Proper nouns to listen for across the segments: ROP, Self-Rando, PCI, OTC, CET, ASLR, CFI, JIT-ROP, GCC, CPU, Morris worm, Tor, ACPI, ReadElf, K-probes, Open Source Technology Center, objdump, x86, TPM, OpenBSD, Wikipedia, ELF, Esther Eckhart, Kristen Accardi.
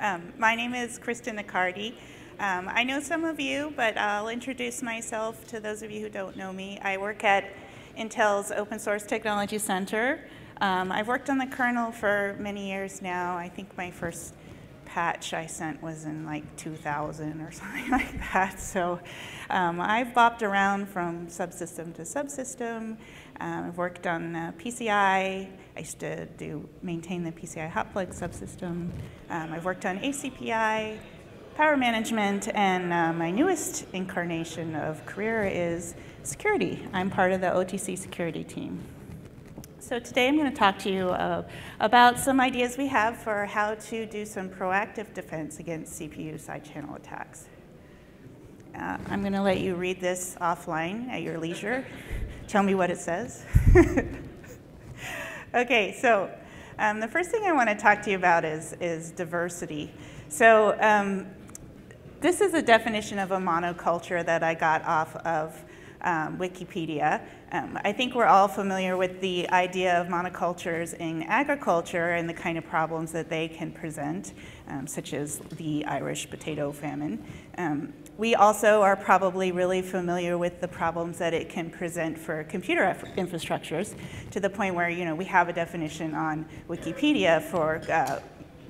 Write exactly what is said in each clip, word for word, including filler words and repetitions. Um, my name is Kristen Accardi. Um, I know some of you, but I'll introduce myself to those of you who don't know me. I work at Intel's Open Source Technology Center. Um, I've worked on the kernel for many years now. I think my first patch I sent was in like two thousand or something like that. So um, I've bopped around from subsystem to subsystem. Um, I've worked on uh, P C I. I used to do maintain the P C I hotplug subsystem. Um, I've worked on A C P I, power management, and uh, my newest incarnation of career is security. I'm part of the O T C security team. So today I'm going to talk to you uh, about some ideas we have for how to do some proactive defense against C P U side-channel attacks. Uh, I'm going to let you read this offline at your leisure. Tell me what it says. Okay, so um, the first thing I want to talk to you about is, is diversity. So um, this is a definition of a monoculture that I got off of um, Wikipedia. Um, I think we're all familiar with the idea of monocultures in agriculture and the kind of problems that they can present, um, such as the Irish potato famine. Um, We also are probably really familiar with the problems that it can present for computer infrastructures, to the point where, you know, we have a definition on Wikipedia for uh,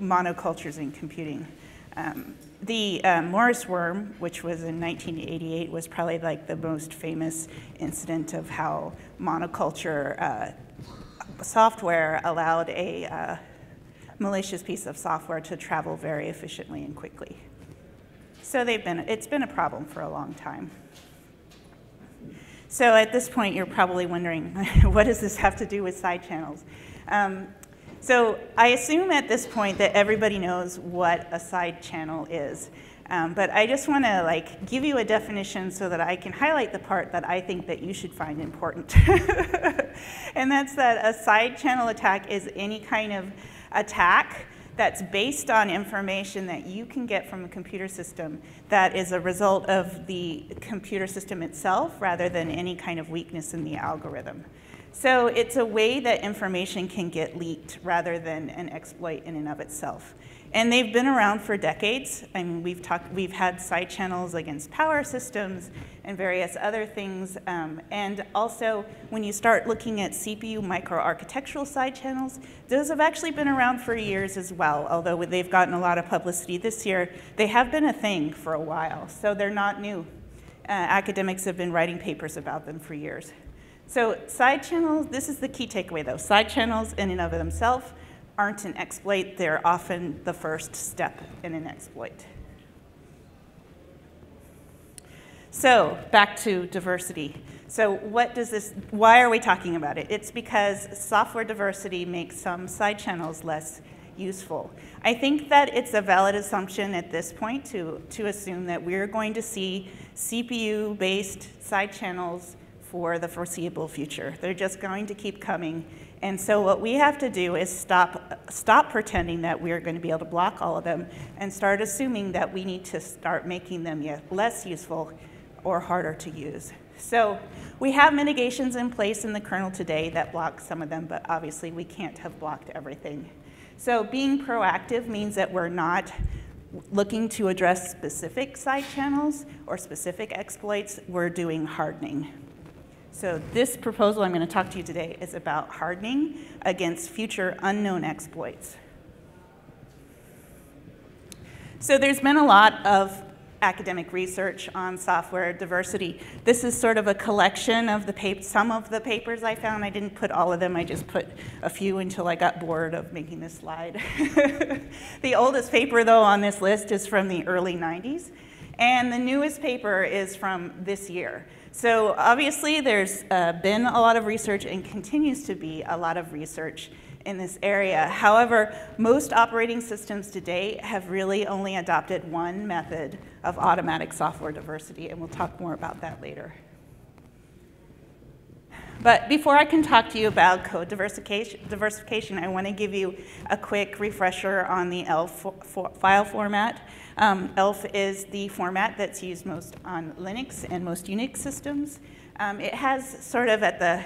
monocultures in computing. Um, the uh, Morris worm, which was in nineteen eighty-eight, was probably like the most famous incident of how monoculture uh, software allowed a uh, malicious piece of software to travel very efficiently and quickly. So they've been, it's been a problem for a long time. So at this point, you're probably wondering, what does this have to do with side channels? Um, so I assume at this point that everybody knows what a side channel is. Um, but I just want to like give you a definition so that I can highlight the part that I think that you should find important. And that's that a side channel attack is any kind of attack that's based on information that you can get from a computer system that is a result of the computer system itself rather than any kind of weakness in the algorithm. So it's a way that information can get leaked rather than an exploit in and of itself. And they've been around for decades. I mean, we've talked, we've had side channels against power systems and various other things. Um, and also, when you start looking at C P U microarchitectural side channels, those have actually been around for years as well. Although they've gotten a lot of publicity this year, they have been a thing for a while. So they're not new. Uh, academics have been writing papers about them for years. So side channels, this is the key takeaway though. Side channels in and of themselves aren't an exploit. They're often the first step in an exploit. So back to diversity. So what does this, why are we talking about it? It's because software diversity makes some side channels less useful. I think that it's a valid assumption at this point to, to assume that we're going to see C P U-based side channels for the foreseeable future. They're just going to keep coming. And so what we have to do is stop, stop pretending that we're going to be able to block all of them and start assuming that we need to start making them less useful or harder to use. So we have mitigations in place in the kernel today that block some of them, but obviously we can't have blocked everything. So being proactive means that we're not looking to address specific side channels or specific exploits. We're doing hardening. So this proposal I'm going to talk to you today is about hardening against future unknown exploits. So there's been a lot of academic research on software diversity. This is sort of a collection of the pap some of the papers I found. I didn't put all of them. I just put a few until I got bored of making this slide. The oldest paper, though, on this list is from the early nineties. And the newest paper is from this year. So obviously there's uh, been a lot of research and continues to be a lot of research in this area. However, most operating systems today have really only adopted one method of automatic software diversity, and we'll talk more about that later. But before I can talk to you about code diversification, diversification I want to give you a quick refresher on the E L F for file format. Um, E L F is the format that's used most on Linux and most Unix systems. Um, it has sort of at the,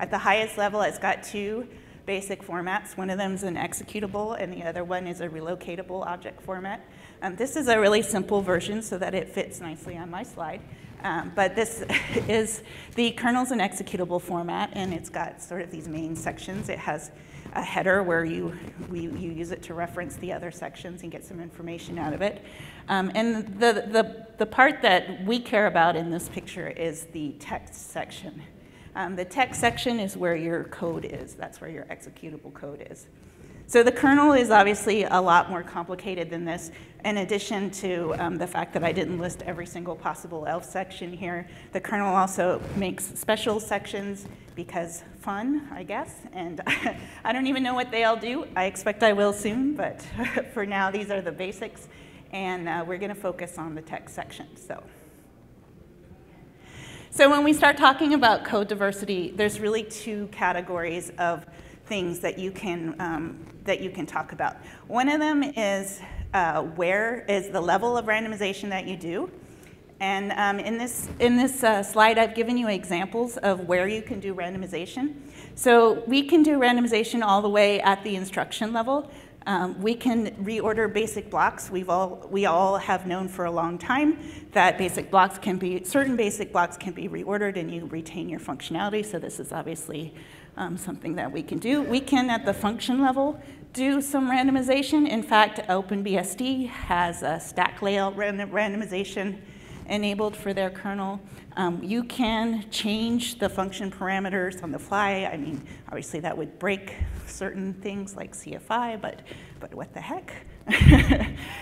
at the highest level, it's got two basic formats. One of them is an executable, and the other one is a relocatable object format. Um, this is a really simple version so that it fits nicely on my slide. Um, but this is the kernel's an executable format, and it's got sort of these main sections. It has a header where you, we, you use it to reference the other sections and get some information out of it. Um, and the, the, the part that we care about in this picture is the text section. Um, the text section is where your code is. That's where your executable code is. So the kernel is obviously a lot more complicated than this. In addition to um, the fact that I didn't list every single possible E L F section here, the kernel also makes special sections because fun, I guess. And I don't even know what they all do. I expect I will soon, but for now, these are the basics. And uh, we're going to focus on the text section. So. so when we start talking about code diversity, there's really two categories of things that you can um, that you can talk about. One of them is uh, where is the level of randomization that you do, and um, in this in this uh, slide I've given you examples of where you can do randomization. So we can do randomization all the way at the instruction level. Um, we can reorder basic blocks. We've all we all have known for a long time that basic blocks can be certain basic blocks can be reordered and you retain your functionality. So this is obviously Um, something that we can do. We can, at the function level, do some randomization. In fact, OpenBSD has a stack layout random randomization enabled for their kernel. Um, you can change the function parameters on the fly. I mean, obviously that would break certain things like C F I, but, but what the heck?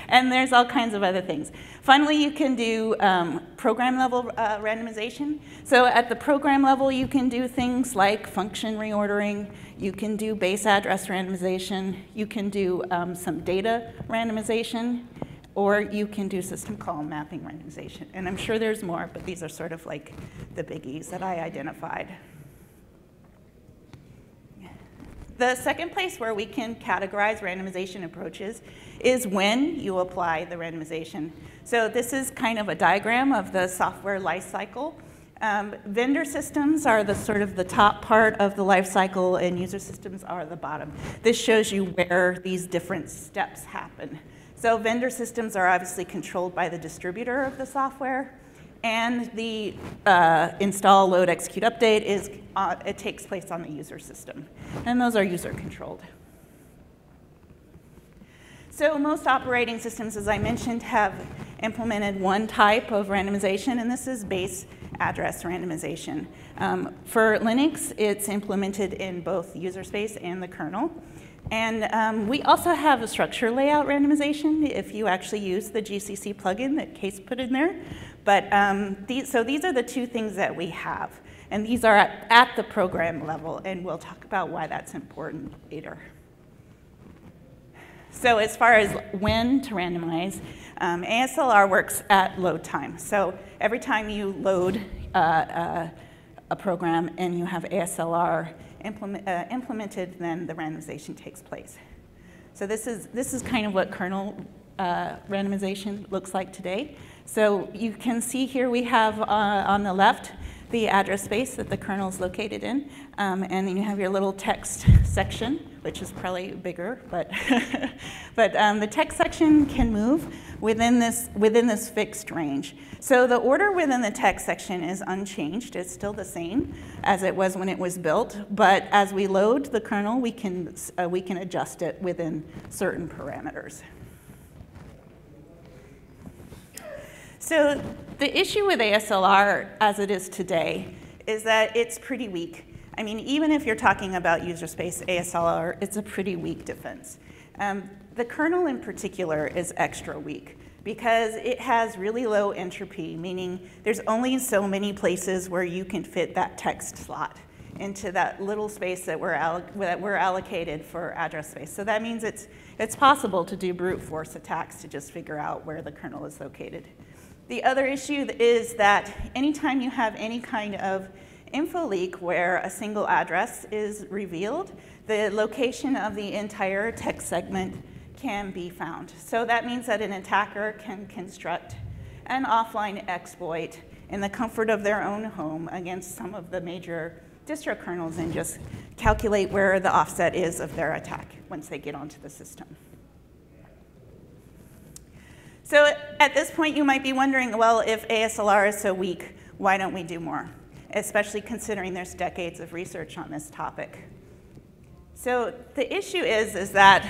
And there's all kinds of other things. Finally, you can do um, program level uh, randomization. So at the program level, you can do things like function reordering. You can do base address randomization. You can do um, some data randomization. Or you can do system call mapping randomization. And I'm sure there's more, but these are sort of like the biggies that I identified. The second place where we can categorize randomization approaches is when you apply the randomization. So this is kind of a diagram of the software life cycle. Um, vendor systems are the sort of the top part of the life cycle, and user systems are the bottom. This shows you where these different steps happen. So vendor systems are obviously controlled by the distributor of the software, and the uh, install, load, execute, update is uh, it takes place on the user system, and those are user controlled. So most operating systems, as I mentioned, have implemented one type of randomization, and this is base address randomization. Um, for Linux, it's implemented in both user space and the kernel. And um, we also have a structure layout randomization if you actually use the G C C plugin that Case put in there. But um, these, so these are the two things that we have. And these are at, at the program level, and we'll talk about why that's important later. So as far as when to randomize, um, A S L R works at load time. So every time you load uh, uh, a program and you have A S L R, Implement, uh, implemented, then the randomization takes place. So this is, this is kind of what kernel uh, randomization looks like today. So you can see here we have uh, on the left the address space that the kernel is located in, um, and then you have your little text section, which is probably bigger, but but um, the text section can move within this within this fixed range. So the order within the text section is unchanged. It's still the same as it was when it was built, but as we load the kernel, we can uh, we can adjust it within certain parameters. So the issue with A S L R as it is today is that it's pretty weak. I mean, even if you're talking about user space A S L R, it's a pretty weak defense. Um, the kernel in particular is extra weak because it has really low entropy, meaning there's only so many places where you can fit that text slot into that little space that we're, that we're allocated for address space. So that means it's, it's possible to do brute force attacks to just figure out where the kernel is located. The other issue is that anytime you have any kind of info leak where a single address is revealed, the location of the entire text segment can be found. So that means that an attacker can construct an offline exploit in the comfort of their own home against some of the major distro kernels and just calculate where the offset is of their attack once they get onto the system. So at this point, you might be wondering, well, if A S L R is so weak, why don't we do more? Especially considering there's decades of research on this topic. So the issue is, is that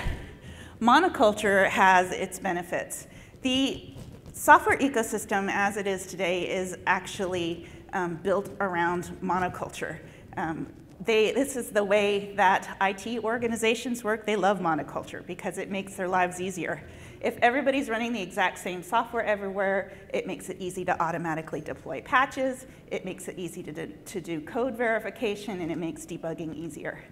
monoculture has its benefits. The software ecosystem as it is today is actually um, built around monoculture. Um, they, this is the way that I T organizations work. They love monoculture because it makes their lives easier. If everybody's running the exact same software everywhere, it makes it easy to automatically deploy patches, it makes it easy to do, to do code verification, and it makes debugging easier.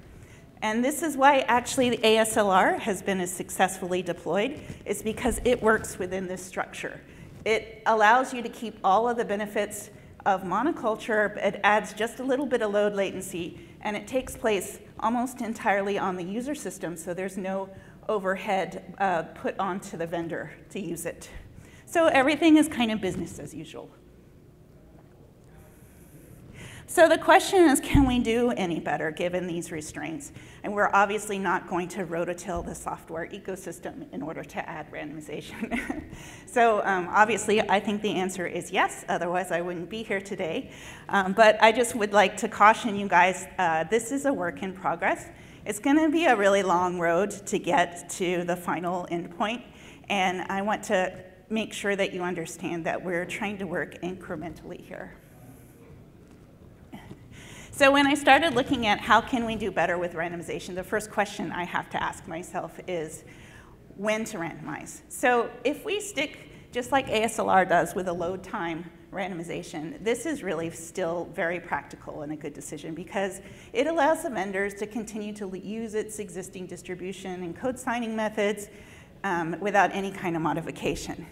And this is why actually the A S L R has been as successfully deployed, is because it works within this structure. It allows you to keep all of the benefits of monoculture, but it adds just a little bit of load latency, and it takes place almost entirely on the user system, so there's no overhead uh, put onto the vendor to use it. So everything is kind of business as usual. So the question is, can we do any better given these restraints? And we're obviously not going to rototill the software ecosystem in order to add randomization. So um, obviously, I think the answer is yes. Otherwise, I wouldn't be here today. Um, but I just would like to caution you guys, uh, this is a work in progress. It's going to be a really long road to get to the final endpoint. And I want to make sure that you understand that we're trying to work incrementally here. So when I started looking at how can we do better with randomization, the first question I have to ask myself is when to randomize. So if we stick, just like A S L R does, with a load time randomization, this is really still very practical and a good decision because it allows the vendors to continue to use its existing distribution and code signing methods um, without any kind of modification.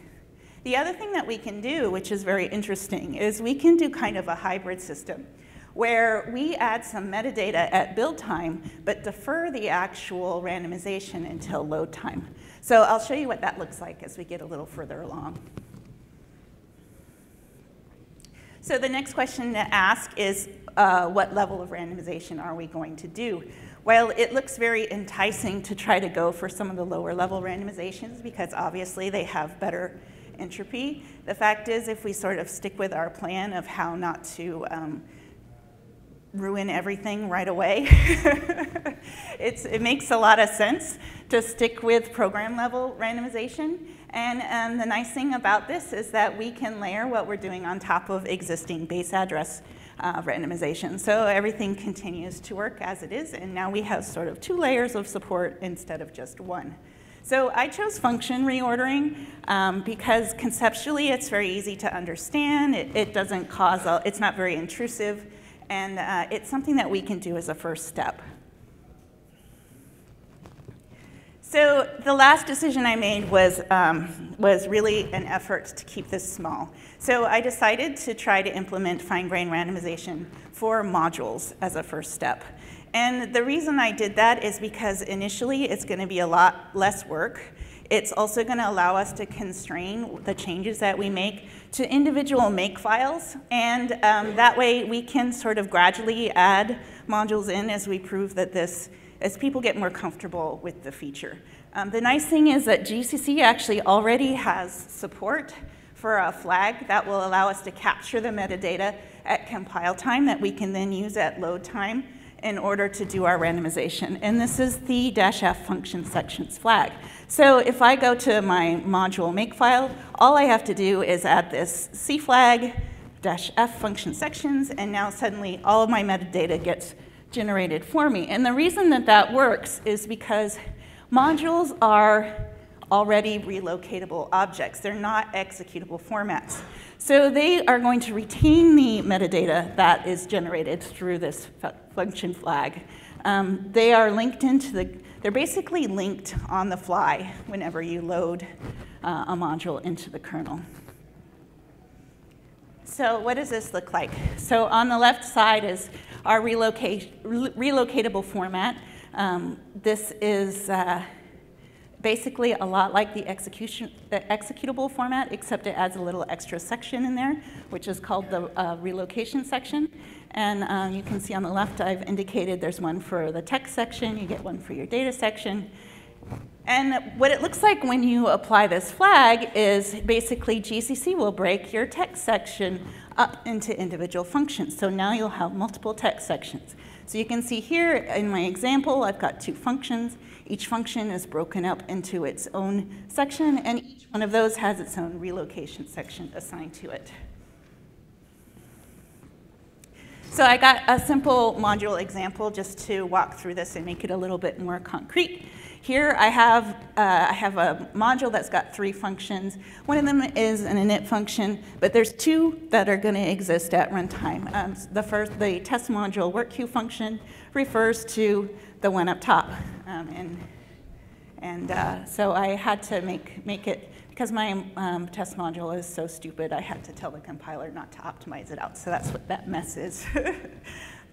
The other thing that we can do, which is very interesting, is we can do kind of a hybrid system, where we add some metadata at build time, but defer the actual randomization until load time. So I'll show you what that looks like as we get a little further along. So the next question to ask is, uh, what level of randomization are we going to do? Well, it looks very enticing to try to go for some of the lower level randomizations because obviously they have better entropy. The fact is, if we sort of stick with our plan of how not to um, ruin everything right away. it's, it makes a lot of sense to stick with program level randomization. And um, the nice thing about this is that we can layer what we're doing on top of existing base address uh, randomization. So everything continues to work as it is. And now we have sort of two layers of support instead of just one. So I chose function reordering um, because conceptually it's very easy to understand. It, it doesn't cause, a, it's not very intrusive. And uh, it's something that we can do as a first step. So the last decision I made was, um, was really an effort to keep this small. So I decided to try to implement fine-grained randomization for modules as a first step. And the reason I did that is because initially it's going to be a lot less work. It's also going to allow us to constrain the changes that we make to individual make files. And um, that way we can sort of gradually add modules in as we prove that this, as people get more comfortable with the feature. Um, the nice thing is that G C C actually already has support for a flag that will allow us to capture the metadata at compile time that we can then use at load time in order to do our randomization. And this is the dash F function sections flag. So if I go to my module makefile, all I have to do is add this C flag, dash F function sections, and now suddenly all of my metadata gets generated for me. And the reason that that works is because modules are already relocatable objects. They're not executable formats. So they are going to retain the metadata that is generated through this function flag. Um, they are linked into the, they're basically linked on the fly whenever you load uh, a module into the kernel. So what does this look like? So on the left side is our relocate, relocatable format. Um, this is, uh, basically a lot like the, execution, the executable format, except it adds a little extra section in there, which is called the uh, relocation section. And um, you can see on the left, I've indicated there's one for the text section, you get one for your data section. And what it looks like when you apply this flag is basically G C C will break your text section up into individual functions. So now you'll have multiple text sections. So you can see here in my example, I've got two functions. Each function is broken up into its own section, and each one of those has its own relocation section assigned to it. So I got a simple module example just to walk through this and make it a little bit more concrete. Here I have, uh, I have a module that's got three functions. One of them is an init function, but there's two that are going to exist at runtime. Um, the first, the test module work queue function, refers to the one up top. Um, and and uh, so I had to make, make it, because my um, test module is so stupid, I had to tell the compiler not to optimize it out. So that's what that mess is.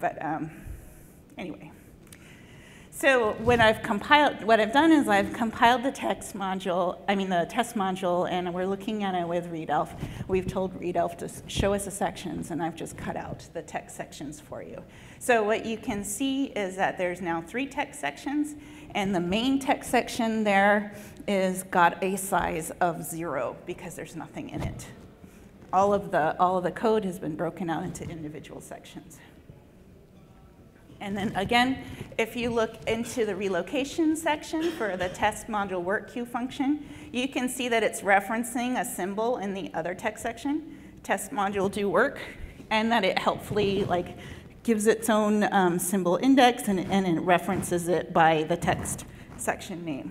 But um, anyway. So when I've compiled, what I've done is I've compiled the text module, I mean the test module, and we're looking at it with ReadElf. We've told ReadElf to show us the sections, and I've just cut out the text sections for you. So what you can see is that there's now three text sections, and the main text section there is got a size of zero because there's nothing in it. All of the, all of the code has been broken out into individual sections. And then again, if you look into the relocation section for the test module work queue function, you can see that it's referencing a symbol in the other text section, test module do work, and that it helpfully like gives its own um, symbol index and, and it references it by the text section name.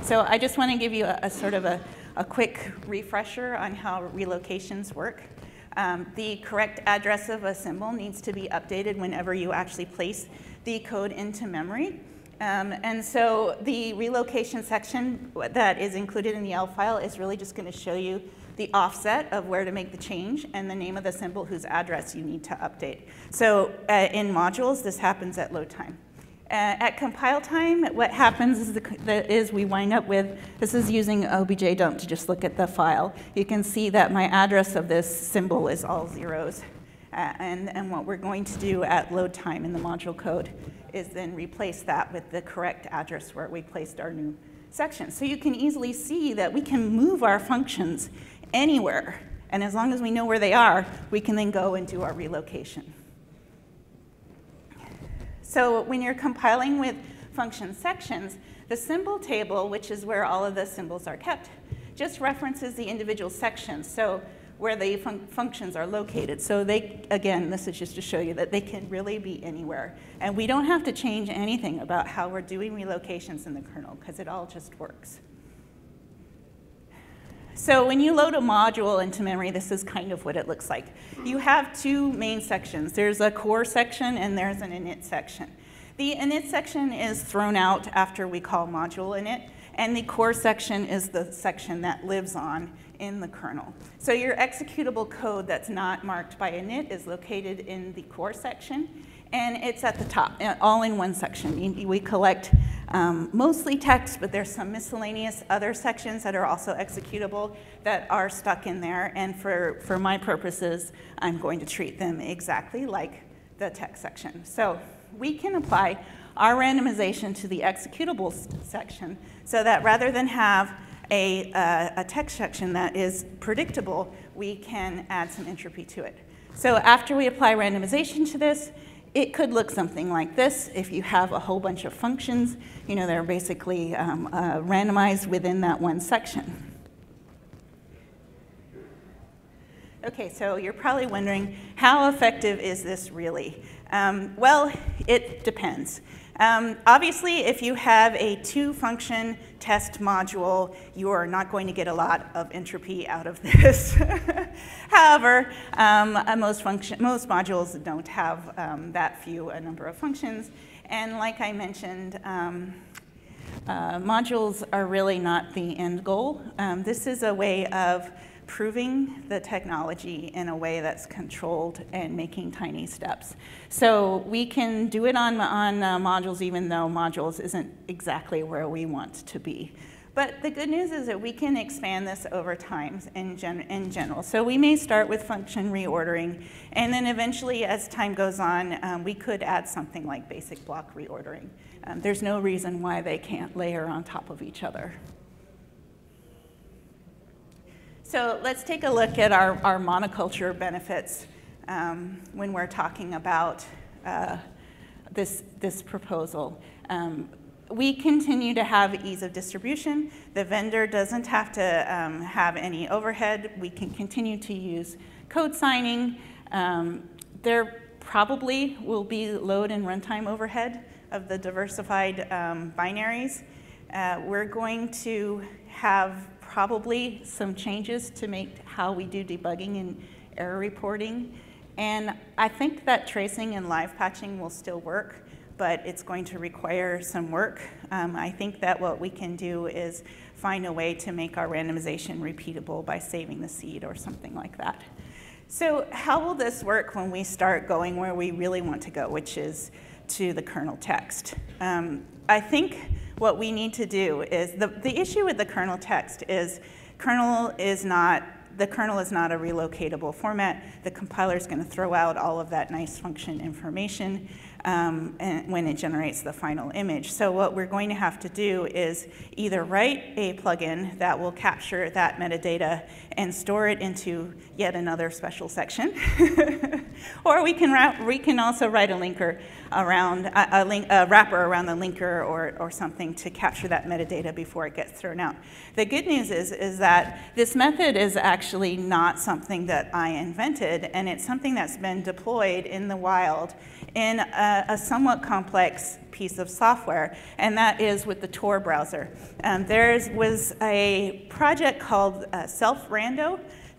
So I just want to give you a, a sort of a, a quick refresher on how relocations work. Um, the correct address of a symbol needs to be updated whenever you actually place the code into memory. Um, and so the relocation section that is included in the E L F file is really just going to show you the offset of where to make the change and the name of the symbol whose address you need to update. So uh, in modules, this happens at load time. Uh, at compile time, what happens is, the, the, is we wind up with, this is using objdump to just look at the file. You can see that my address of this symbol is all zeros. Uh, and, and what we're going to do at load time in the module code is then replace that with the correct address where we placed our new section. So you can easily see that we can move our functions anywhere. And as long as we know where they are, we can then go and do our relocation. So when you're compiling with function sections, the symbol table, which is where all of the symbols are kept, just references the individual sections, so where the fun functions are located. So they, again, this is just to show you that they can really be anywhere. And we don't have to change anything about how we're doing relocations in the kernel, because it all just works. So when you load a module into memory, this is kind of what it looks like. You have two main sections. There's a core section and there's an init section. The init section is thrown out after we call module init, and the core section is the section that lives on in the kernel. So your executable code that's not marked by init is located in the core section, and it's at the top, all in one section. We collect um, mostly text, but there's some miscellaneous other sections that are also executable that are stuck in there. And for, for my purposes, I'm going to treat them exactly like the text section. So we can apply our randomization to the executable section so that rather than have a, uh, a text section that is predictable, we can add some entropy to it. So after we apply randomization to this, it could look something like this. If you have a whole bunch of functions, you know, they're basically um, uh, randomized within that one section. Okay, so you're probably wondering, how effective is this really? Um, well, it depends. Um, obviously, if you have a two-function test module, you are not going to get a lot of entropy out of this. However, um, most, function, most modules don't have um, that few a number of functions. And like I mentioned, um, uh, modules are really not the end goal. Um, this is a way of improving the technology in a way that's controlled and making tiny steps. So we can do it on, on uh, modules, even though modules isn't exactly where we want to be. But the good news is that we can expand this over time in, gen in general. So we may start with function reordering, and then eventually as time goes on, um, we could add something like basic block reordering. Um, there's no reason why they can't layer on top of each other. So let's take a look at our, our monoculture benefits um, when we're talking about uh, this, this proposal. Um, We continue to have ease of distribution. The vendor doesn't have to um, have any overhead. We can continue to use code signing. Um, there probably will be load and runtime overhead of the diversified um, binaries. Uh, we're going to have probably some changes to make how we do debugging and error reporting. And I think that tracing and live patching will still work, but it's going to require some work. Um, I think that what we can do is find a way to make our randomization repeatable by saving the seed or something like that. So how will this work when we start going where we really want to go, which is to the kernel text? Um, I think what we need to do is, the, the issue with the kernel text is kernel is not, the kernel is not a relocatable format. The compiler is going to throw out all of that nice function information Um, and when it generates the final image. So what we're going to have to do is either write a plugin that will capture that metadata and store it into yet another special section, or we can, we can also write a linker around, a, a, link, a wrapper around the linker or, or something to capture that metadata before it gets thrown out. The good news is, is that this method is actually not something that I invented, and it's something that's been deployed in the wild in a, a somewhat complex piece of software, and that is with the Tor browser. Um, there was a project called uh, Self-Rando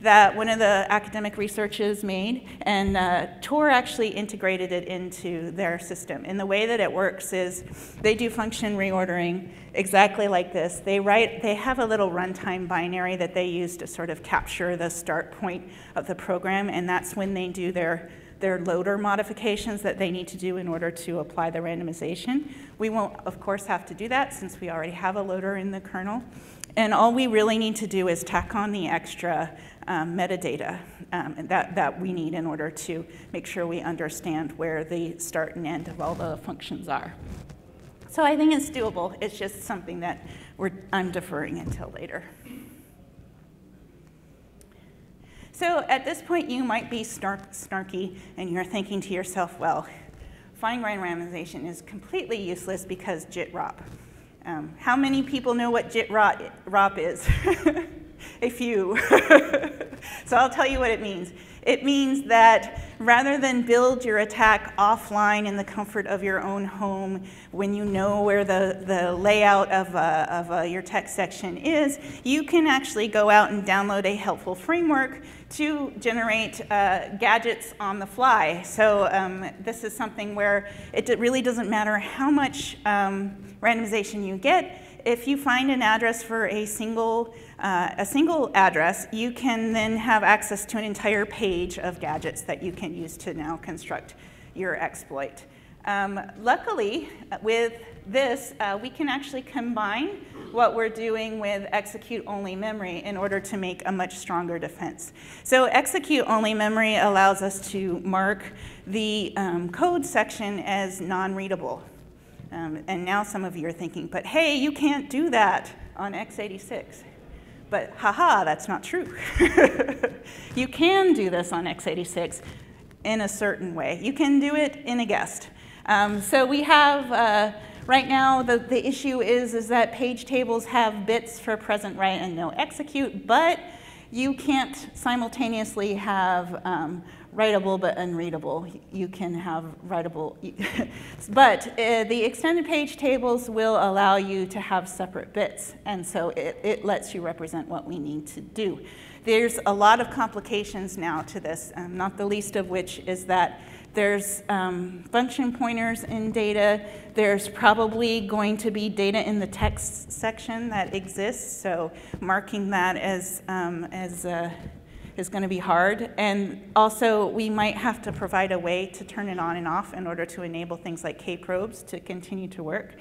that one of the academic researchers made, and uh, Tor actually integrated it into their system. And the way that it works is they do function reordering exactly like this. They write, they have a little runtime binary that they use to sort of capture the start point of the program, and that's when they do their their loader modifications that they need to do in order to apply the randomization. We won't, of course, have to do that since we already have a loader in the kernel. And all we really need to do is tack on the extra um, metadata um, that, that we need in order to make sure we understand where the start and end of all the functions are. So I think it's doable. It's just something that we're, I'm deferring until later. So at this point, you might be snark, snarky, and you're thinking to yourself, well, fine-grained randomization is completely useless because J I T-R O P. Um, how many people know what J I T-R O P is? A few. So I'll tell you what it means. It means that rather than build your attack offline in the comfort of your own home when you know where the, the layout of, uh, of uh, your text section is, you can actually go out and download a helpful framework to generate uh, gadgets on the fly. So um, this is something where it really doesn't matter how much um, randomization you get. If you find an address for a single, uh, a single address, you can then have access to an entire page of gadgets that you can use to now construct your exploit. Um, luckily, with this, uh, we can actually combine what we're doing with execute-only memory in order to make a much stronger defense. So execute-only memory allows us to mark the um, code section as non-readable. Um, and now some of you are thinking, but hey, you can't do that on x eighty-six. But haha, that's not true. You can do this on x eighty-six in a certain way. You can do it in a guest. Um, so we have, uh, right now, the, the issue is, is that page tables have bits for present write and no execute, but you can't simultaneously have um, writable but unreadable. You can have writable. But uh, the extended page tables will allow you to have separate bits, and so it, it lets you represent what we need to do. There's a lot of complications now to this, um, not the least of which is that There's um, function pointers in data. There's probably going to be data in the text section that exists, so marking that as, um, as uh, is going to be hard. And also, we might have to provide a way to turn it on and off in order to enable things like K-probes to continue to work.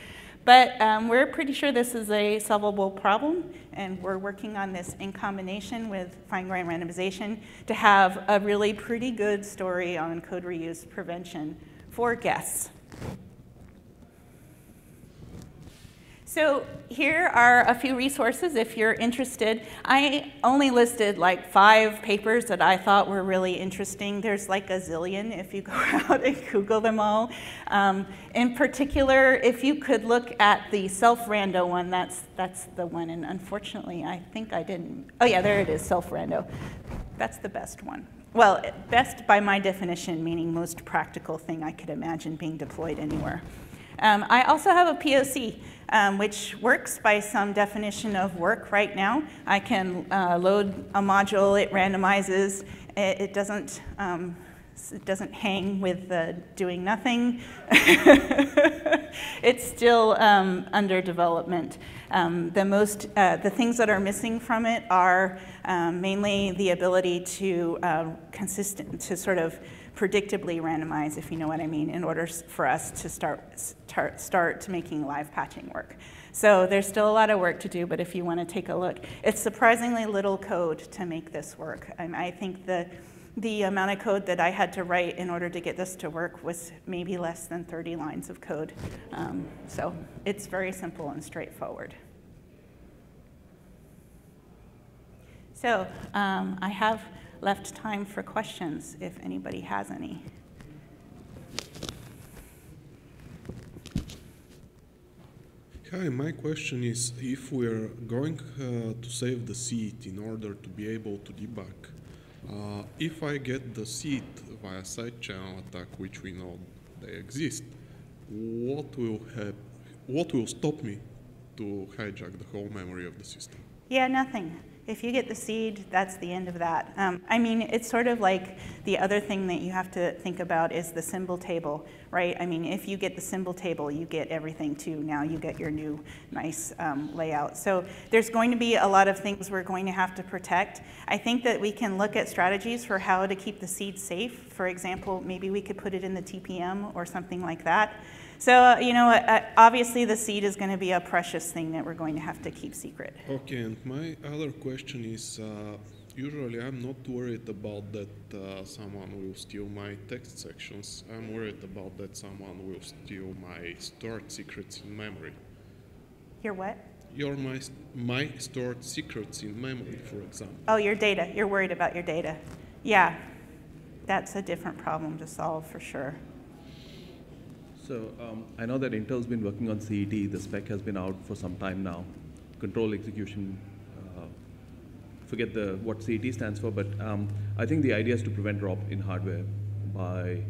But um, we're pretty sure this is a solvable problem, and we're working on this in combination with fine-grained randomization to have a really pretty good story on code reuse prevention for guests. So here are a few resources if you're interested. I only listed like five papers that I thought were really interesting. There's like a zillion if you go out and Google them all. Um, in particular, if you could look at the Self-Rando one, that's, that's the one. And unfortunately, I think I didn't. Oh yeah, there it is, Self-Rando. That's the best one. Well, best by my definition, meaning most practical thing I could imagine being deployed anywhere. Um, I also have a P O C, um, which works by some definition of work right now. I can uh, load a module, it randomizes, it, it, doesn't, um, it doesn't hang with uh, doing nothing. It's still um, under development. Um, the, most, uh, the things that are missing from it are um, mainly the ability to uh, consistent, to sort of predictably randomize, if you know what I mean, in order for us to start, start, start making live patching work. So there's still a lot of work to do, but if you want to take a look, it's surprisingly little code to make this work. And I think the, the amount of code that I had to write in order to get this to work was maybe less than thirty lines of code. Um, so it's very simple and straightforward. So um, I have left time for questions, if anybody has any. Hi, my question is, if we're going uh, to save the C E T in order to be able to debug, uh, if I get the C E T via side channel attack, which we know they exist, what will, what will stop me to hijack the whole memory of the system? Yeah, nothing. If you get the seed, that's the end of that. Um, I mean, it's sort of like the other thing that you have to think about is the symbol table, right? I mean, if you get the symbol table, you get everything too. Now you get your new nice um, layout. So there's going to be a lot of things we're going to have to protect. I think that we can look at strategies for how to keep the seed safe. For example, maybe we could put it in the T P M or something like that. So, you know, obviously the seed is going to be a precious thing that we're going to have to keep secret. Okay, and my other question is, uh, usually I'm not worried about that uh, someone will steal my text sections. I'm worried about that someone will steal my stored secrets in memory. Your what? Your my, my stored secrets in memory, for example. Oh, your data. You're worried about your data. Yeah, that's a different problem to solve for sure. So um, I know that Intel's been working on C E T. The spec has been out for some time now. Control execution, uh, forget the what C E T stands for, but um, I think the idea is to prevent R O P in hardware by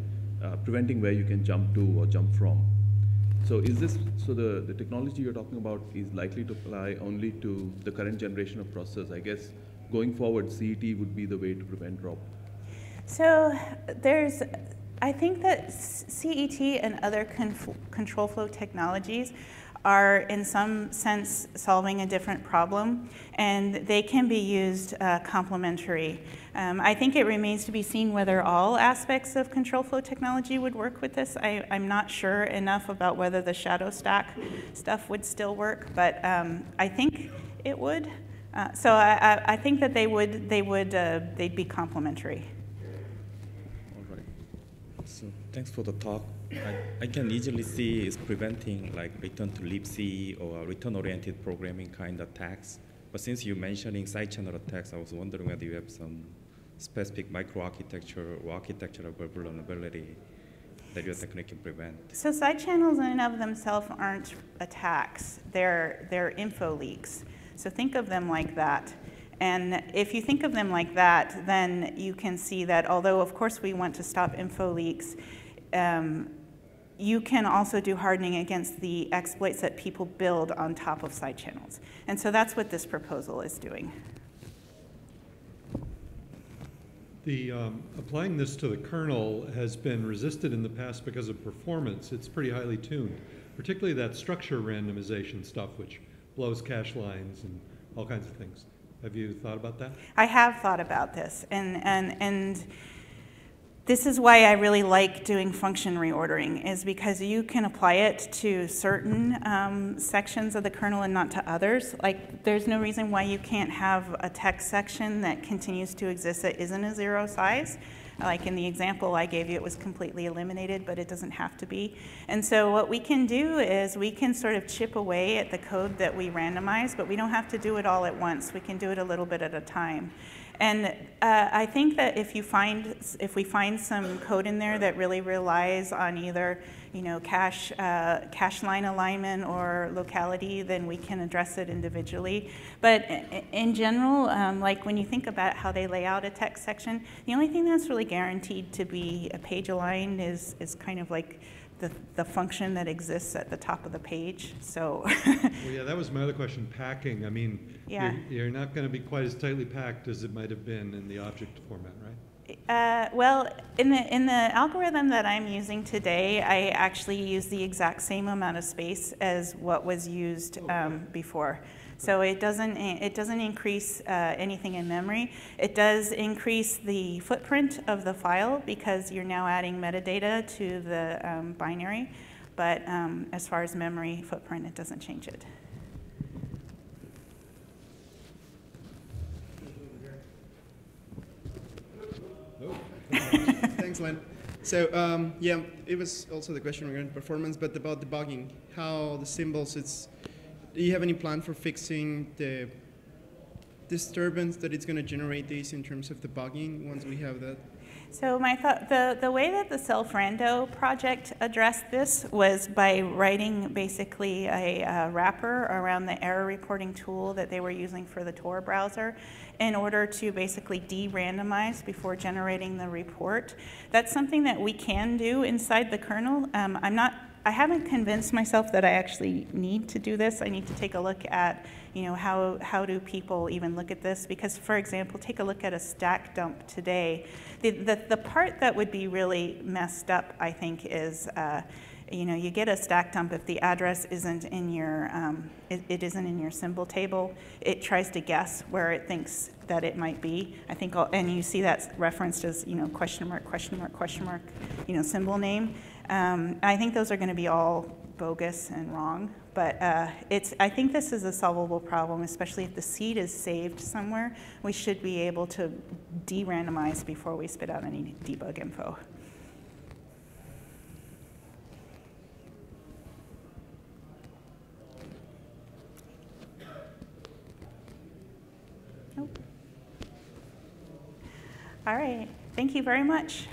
uh, preventing where you can jump to or jump from. So is this, so the, the technology you're talking about is likely to apply only to the current generation of processors. I guess going forward, C E T would be the way to prevent R O P. So there's, I think that C E T and other control flow technologies are, in some sense, solving a different problem, and they can be used uh, complementary. Um, I think it remains to be seen whether all aspects of control flow technology would work with this. I, I'm not sure enough about whether the shadow stack stuff would still work, but um, I think it would. Uh, so I, I think that they would, they would, uh, they'd be complementary. So thanks for the talk. I, I can easily see it's preventing like return to libc or return-oriented programming kind of attacks. But since you're mentioning side-channel attacks, I was wondering whether you have some specific microarchitecture or architectural vulnerability that your technique can prevent. So side channels in and of themselves aren't attacks. They're, they're info leaks. So think of them like that. And if you think of them like that, then you can see that although, of course, we want to stop info leaks, um, you can also do hardening against the exploits that people build on top of side channels. And so that's what this proposal is doing. the um, applying this to the kernel has been resisted in the past because of performance. It's pretty highly tuned, particularly that structure randomization stuff, which blows cache lines and all kinds of things. Have you thought about that? I have thought about this, and and and this is why I really like doing function reordering, is because you can apply it to certain um, sections of the kernel and not to others. Like, there's no reason why you can't have a text section that continues to exist that isn't a zero size. Like in the example I gave you, it was completely eliminated, but it doesn't have to be. And so what we can do is we can sort of chip away at the code that we randomize, but we don't have to do it all at once. We can do it a little bit at a time. And uh, I think that if you find, if we find some code in there that really relies on either, you know, cache, uh, cache line alignment or locality, then we can address it individually. But in general, um, like when you think about how they lay out a text section, the only thing that's really guaranteed to be a page aligned is is kind of like the the function that exists at the top of the page. So. Well, yeah, that was my other question. Packing. I mean, yeah. you're, you're not going to be quite as tightly packed as it might have been in the object format, right? Uh, well, in the in the algorithm that I'm using today, I actually use the exact same amount of space as what was used okay. um, before. So it doesn't it doesn't increase uh, anything in memory. It does increase the footprint of the file because you're now adding metadata to the um, binary. But um, as far as memory footprint, it doesn't change it. Oh. Thanks, Len. So um, yeah, it was also the question regarding performance, but about debugging, how the symbols it's. Do you have any plan for fixing the disturbance that it's going to generate these in terms of debugging once we have that? So my thought, the, the way that the Self-Rando project addressed this was by writing basically a uh, wrapper around the error reporting tool that they were using for the Tor browser in order to basically de-randomize before generating the report. That's something that we can do inside the kernel. Um, I'm not I haven't convinced myself that I actually need to do this. I need to take a look at, you know, how, how do people even look at this? Because, for example, take a look at a stack dump today. The, the, the part that would be really messed up, I think, is, uh, you know, you get a stack dump if the address isn't in your, um, it, it isn't in your symbol table. It tries to guess where it thinks that it might be. I think, I'll, and you see that referenced as, you know, question mark, question mark, question mark, you know, symbol name. Um, I think those are going to be all bogus and wrong, but uh, it's, I think this is a solvable problem, especially if the seed is saved somewhere. We should be able to de-randomize before we spit out any debug info. Nope. All right. Thank you very much.